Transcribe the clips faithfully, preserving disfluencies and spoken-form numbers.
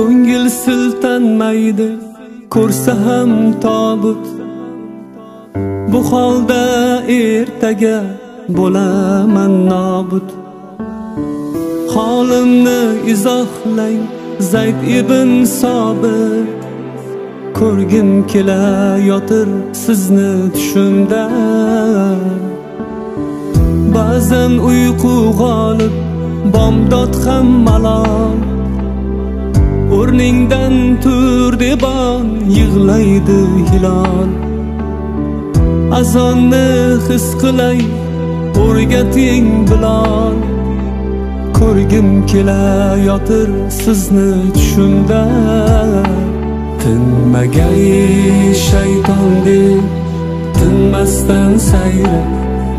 ko'ngil siltanmaydi ko'rsa ham tobut. Bu holda ertaga bo'laman nobud. Holimni izohlang Zayd ibn Sobit, ko'rgim kelayotir sizni tushimda. Ba'zan uyqu g'olib, bomdod ham malol. O'rningdan tur debon yig'laydi hilol. Azonni his qilay, o'rgating bilol. Ko'rgim kelayotir sizni tushimda. Tinmagay shayton deb tinmasdan sayra.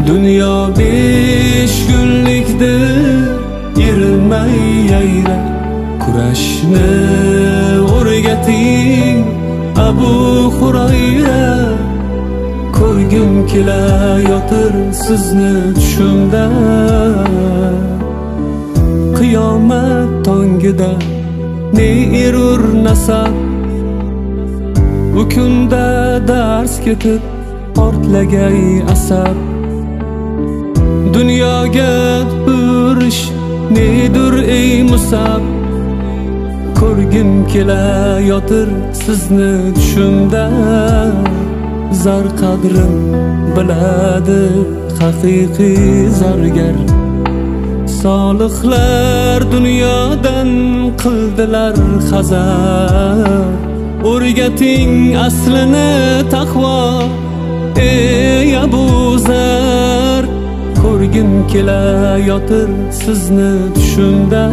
Dünya beş günlüktir, yirmey yayra. Kurashni o'rgating Abu Hurayra. Ko'rgim kelayotir sizni tushimda. Qiyomat tongida ne erur nasab. Bu kunda dars ketib portlagay asab. Dunyoga tupurish nedir ey musab. Ko'rgim kelayotir sizni tushimda. Zar qadrim biladi haqiqiy zargar. Solihlar dunyodan qildilar hazar. O'rgating aslini taqvo ey Abu Zar. Ko'rgim kelayotir sizni tushimda.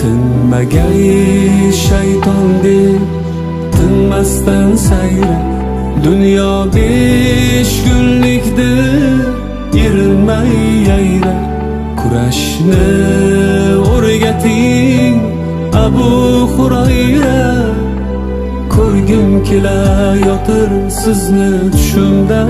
Tinmagay shayton deb tinmasdan sayra. Dunyo besh kunlikdir, yirilmay yayra. Kurashni o'rgating Abu Hurayra. Ko'rgim kelayotir sizni tushimda.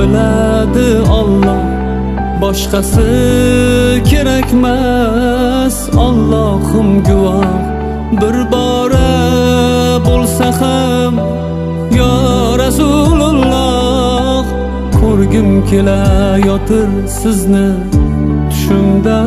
Biladi Alloh, boshqasi kerakmas. Allohim guvoh, bir bora bo'lsa ham yo Rasululloh. Ko'rgim kelayotir sizni tushimda.